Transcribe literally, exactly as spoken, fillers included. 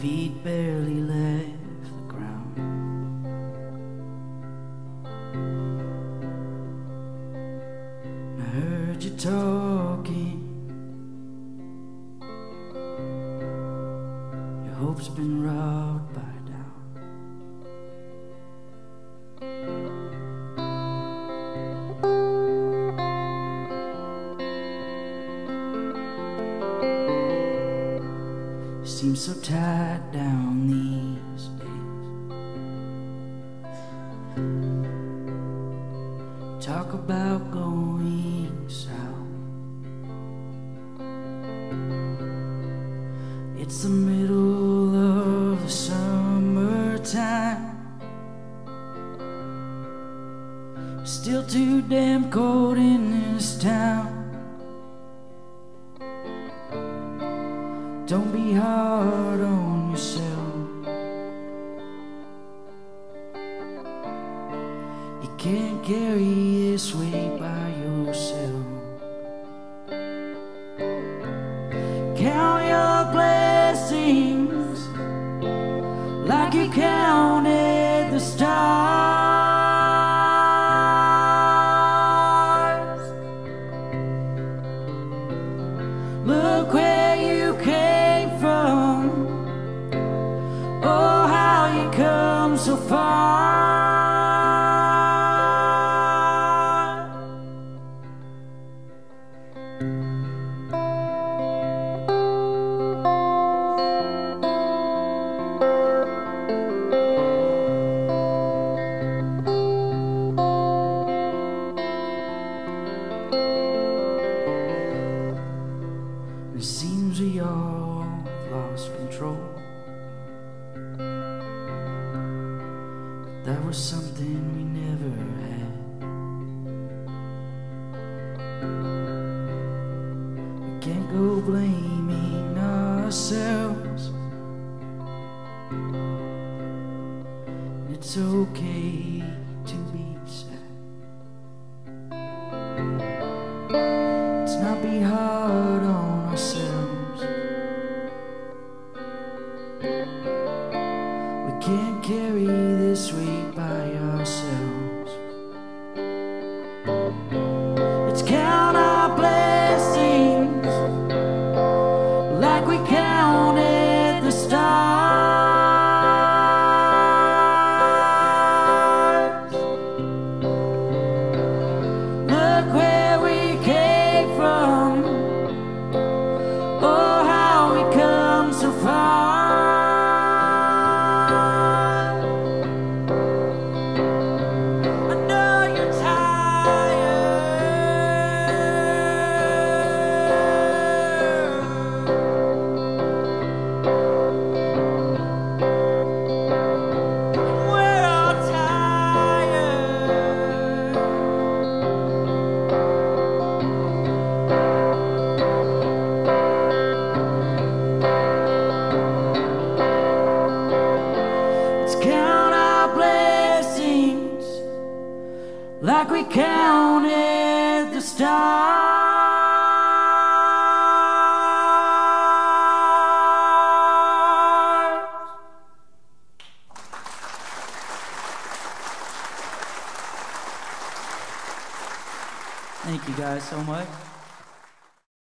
feet barely left the ground. I heard you talking. Your hope's been robbed by seem so tied down these days. Talk about going south. It's the middle of the summertime. Still too damn cold in this town. Don't be hard on yourself. You can't carry this weight by yourself. Count your blessings like you counted the stars. Look where you came. So far, it seems we all lost control. That was something we never had. We can't go blaming ourselves. It's okay to be sad. Let's not be hard on ourselves. We can't carry this weight by ourselves. Let's count our blessings like we counted the stars. Look where we came from. Oh, how we come so far. Like we counted the stars. Thank you guys so much.